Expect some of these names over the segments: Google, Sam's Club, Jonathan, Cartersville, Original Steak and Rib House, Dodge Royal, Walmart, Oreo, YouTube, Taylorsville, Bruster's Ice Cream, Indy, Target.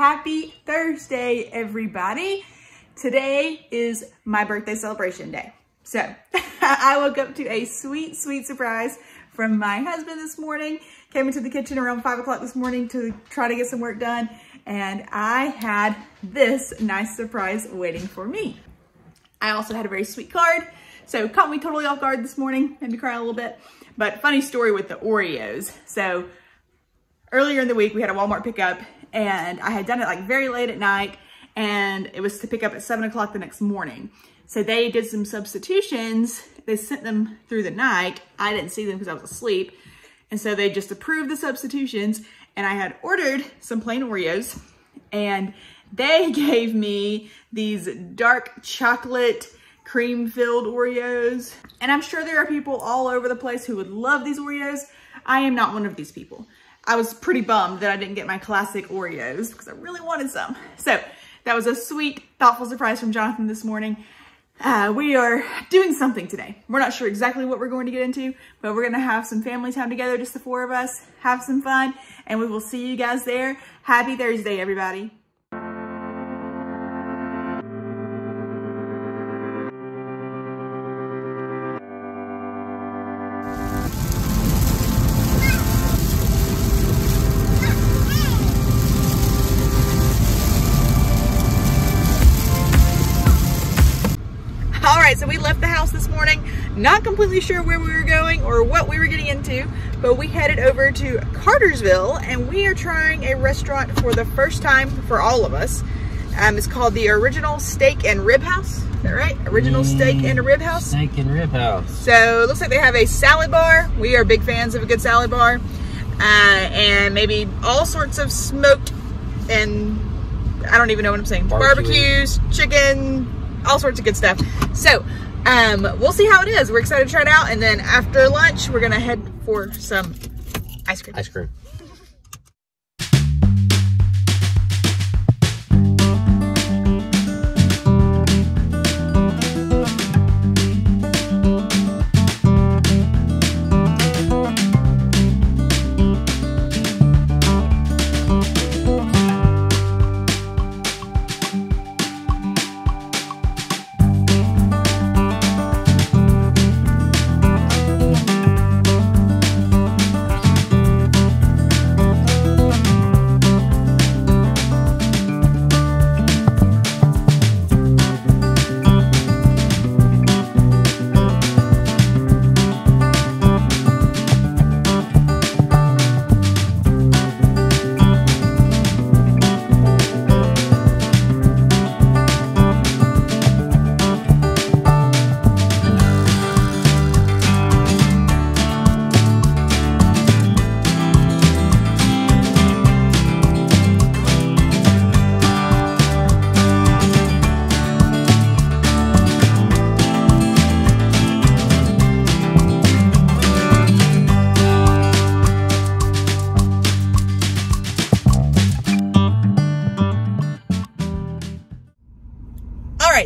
Happy Thursday, everybody. Today is my birthday celebration day. So I woke up to a sweet, sweet surprise from my husband this morning. Came into the kitchen around 5 o'clock this morning to try to get some work done. And I had this nice surprise waiting for me. I also had a very sweet card. So caught me totally off guard this morning, made me cry a little bit. But funny story with the Oreos. So earlier in the week, we had a Walmart pickup and I had done it like very late at night and it was to pick up at 7 o'clock the next morning. So they did some substitutions. They sent them through the night. I didn't see them because I was asleep. And so they just approved the substitutions and I had ordered some plain Oreos and they gave me these dark chocolate cream filled Oreos. And I'm sure there are people all over the place who would love these Oreos. I am not one of these people. I was pretty bummed that I didn't get my classic Oreos because I really wanted some. So that was a sweet, thoughtful surprise from Jonathan this morning. We are doing something today. We're not sure exactly what we're going to get into, but we're going to have some family time together, just the four of us, have some fun, and we will see you guys there. Happy Thursday, everybody. So we left the house this morning, not completely sure where we were going or what we were getting into, but we headed over to Cartersville and we are trying a restaurant for the first time for all of us. It's called the Original Steak and Rib House. Is that right? Original Steak and Rib House? Steak and Rib House. So it looks like they have a salad bar. We are big fans of a good salad bar. And maybe all sorts of smoked and I don't even know what I'm saying. Barbecues, chicken, all sorts of good stuff. So we'll see how it is. We're excited to try it out. And then after lunch, we're going to head for some ice cream. Ice cream.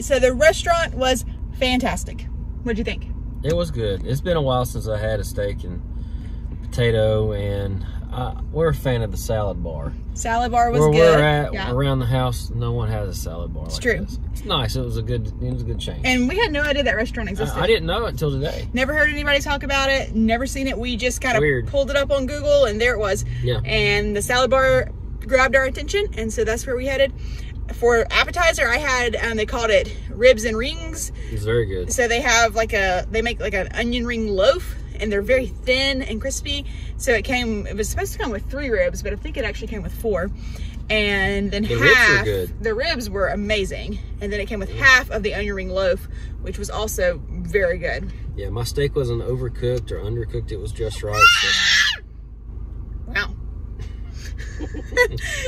So the restaurant was fantastic. What'd you think? It was good. It's been a while since I had a steak and potato, and we're a fan of the salad bar. Salad bar was good. Where we're at, yeah. Around the house, no one has a salad bar. It's like true. This. It's nice. It was a good change. And we had no idea that restaurant existed. I didn't know it until today. Never heard anybody talk about it. Never seen it. We just kind of pulled it up on Google, and there it was. Yeah. And the salad bar grabbed our attention, and so that's where we headed. For appetizer, I had, they called it ribs and rings. It's very good. So they have like they make like an onion ring loaf and they're very thin and crispy. So it was supposed to come with 3 ribs, but I think it actually came with 4. And then the ribs were amazing. And then it came with half of the onion ring loaf, which was also very good. Yeah, my steak wasn't overcooked or undercooked. It was just right. So. Wow.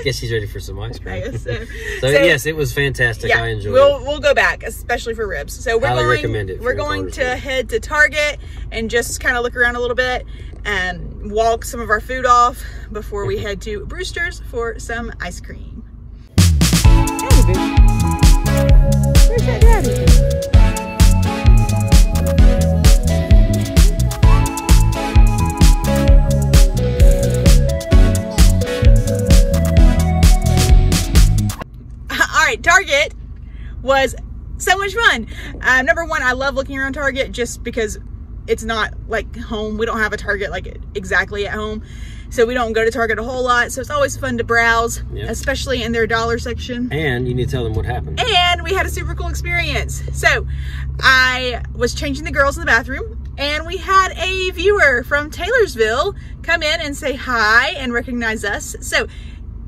Guess she's ready for some ice cream. I guess so. So yes, it was fantastic. Yeah, I enjoyed it. We'll go back, especially for ribs. So we're going to head to Target and just kind of look around a little bit and walk some of our food off before we head to Bruster's for some ice cream. Hey, baby. Where's that daddy? much fun. Number one, I love looking around Target just because it's not like home. We don't have a Target like exactly at home. So we don't go to Target a whole lot. So it's always fun to browse, yep, especially in their dollar section. And you need to tell them what happened. And we had a super cool experience. So I was changing the girls in the bathroom and we had a viewer from Taylorsville come in and say hi and recognize us. So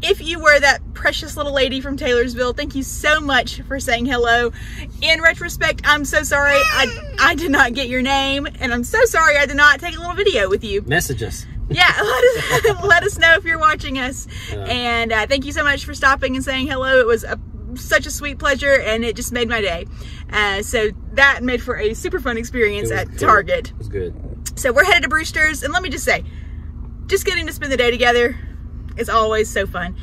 if you were that precious little lady from Taylorsville, thank you so much for saying hello. In retrospect, I'm so sorry I did not get your name, and I'm so sorry I did not take a little video with you. Message us. Yeah, let us know if you're watching us. And thank you so much for stopping and saying hello. It was such a sweet pleasure, and it just made my day. So that made for a super fun experience at Target. It was good. So we're headed to Bruster's, and let me just say, just getting to spend the day together is always so fun.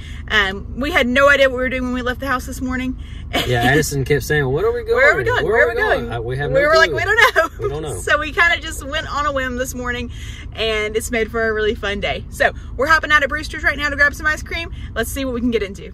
We had no idea what we were doing when we left the house this morning. Yeah, Addison kept saying, "What are we going? Where are we going? Where are we going? We were like, "We don't know." We don't know. So we kind of just went on a whim this morning, and it's made for a really fun day. So we're hopping out at Bruster's right now to grab some ice cream. Let's see what we can get into.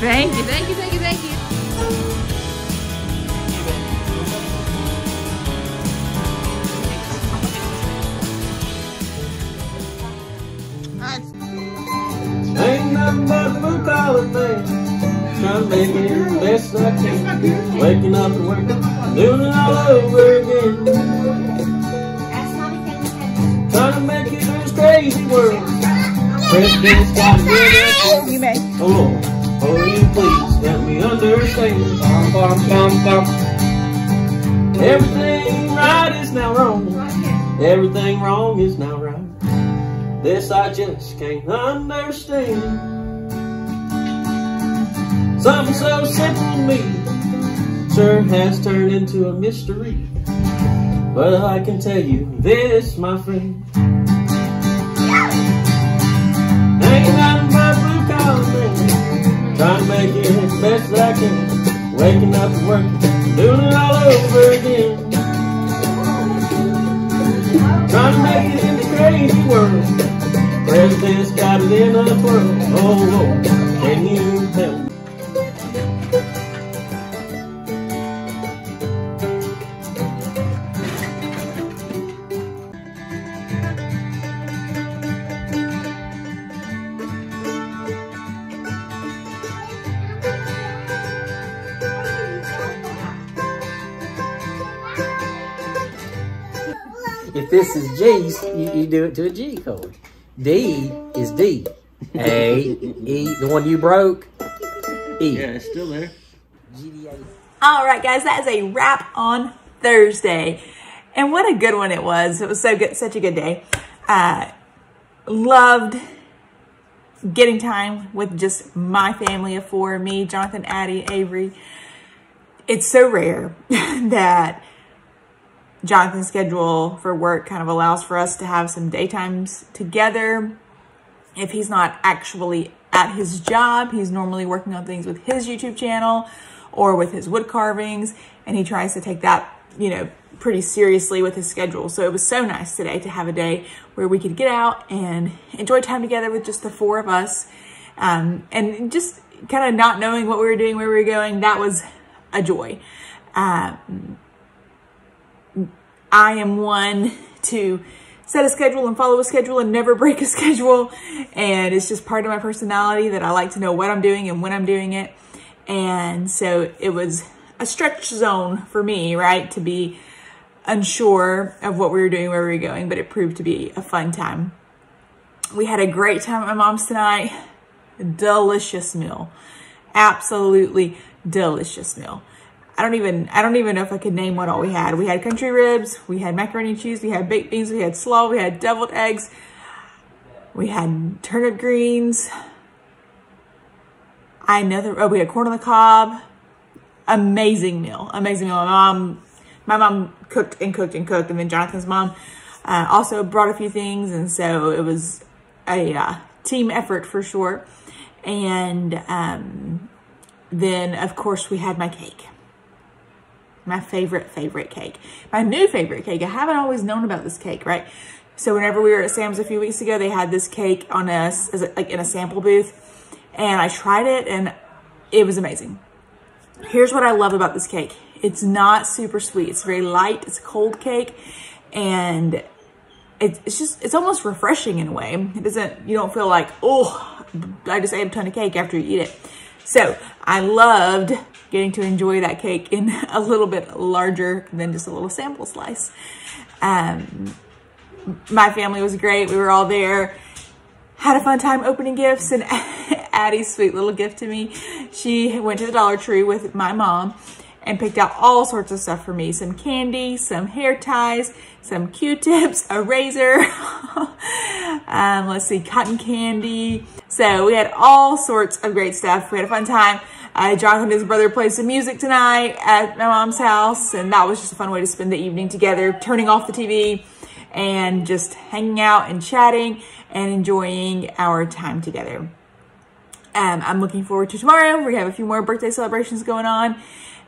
Thank you, thank you, thank you, thank you. Ain't nothing but a blue collar thing. Trying to make me do the best I can. Waking up and working, doing it all over again. Trying to make it through this crazy world. You may. Oh Lord. Oh, you please let me understand. Bum, bum, bum, bum. Everything right is now wrong. Everything wrong is now right. This I just can't understand. Something so simple to me sure has turned into a mystery. But I can tell you this, my friend. Ain't nothing but blue trying to make it as best as I can, waking up and working, doing it all over again, trying to make it in the crazy world, president's got it in a twirl. Oh Lord, can you help me? If this is G, you do it to a G chord. D is D. A, E, the one you broke, E. Yeah, it's still there. GDA. All right, guys, that is a wrap on Thursday. And what a good one it was. It was so good, such a good day. Loved getting time with just my family of four, me, Jonathan, Addie, Avery. It's so rare that Jonathan's schedule for work kind of allows for us to have some daytimes together. If he's not actually at his job, he's normally working on things with his YouTube channel or with his wood carvings, and he tries to take that, you know, pretty seriously with his schedule. So it was so nice today to have a day where we could get out and enjoy time together with just the four of us, and just kind of not knowing what we were doing, where we were going. That was a joy. I am one to set a schedule and follow a schedule and never break a schedule. And it's just part of my personality that I like to know what I'm doing and when I'm doing it. And so it was a stretch zone for me, right? To be unsure of what we were doing, where we were going, but it proved to be a fun time. We had a great time at my mom's tonight. Delicious meal. Absolutely delicious meal. I don't even know if I could name what all we had. We had country ribs, we had macaroni and cheese, we had baked beans, we had slaw, we had deviled eggs, we had turnip greens. We had corn on the cob. Amazing meal, amazing meal. My mom cooked and cooked and cooked, and then Jonathan's mom also brought a few things, and so it was a team effort for sure. And then of course we had my cake. My favorite cake. My new favorite cake. I haven't always known about this cake, right? So whenever we were at Sam's a few weeks ago, they had this cake on us, like in a sample booth. And I tried it and it was amazing. Here's what I love about this cake. It's not super sweet. It's very light. It's a cold cake. And it's just, it's almost refreshing in a way. It doesn't, you don't feel like, oh, I just ate a ton of cake after you eat it. So I loved getting to enjoy that cake in a little bit larger than just a little sample slice. My family was great. We were all there. Had a fun time opening gifts, and Addie's sweet little gift to me. She went to the Dollar Tree with my mom and picked out all sorts of stuff for me. Some candy, some hair ties, some Q-tips, a razor. Let's see, cotton candy. So we had all sorts of great stuff. We had a fun time. Jonathan and his brother played some music tonight at my mom's house, and that was just a fun way to spend the evening together, turning off the TV and just hanging out and chatting and enjoying our time together. I'm looking forward to tomorrow. We have a few more birthday celebrations going on,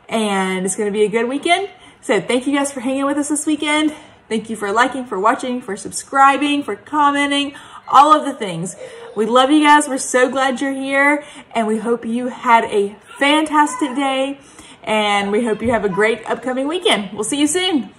and it's going to be a good weekend. So thank you guys for hanging with us this weekend. Thank you for liking, for watching, for subscribing, for commenting, all of the things. We love you guys. We're so glad you're here, and we hope you had a fantastic day, and we hope you have a great upcoming weekend. We'll see you soon.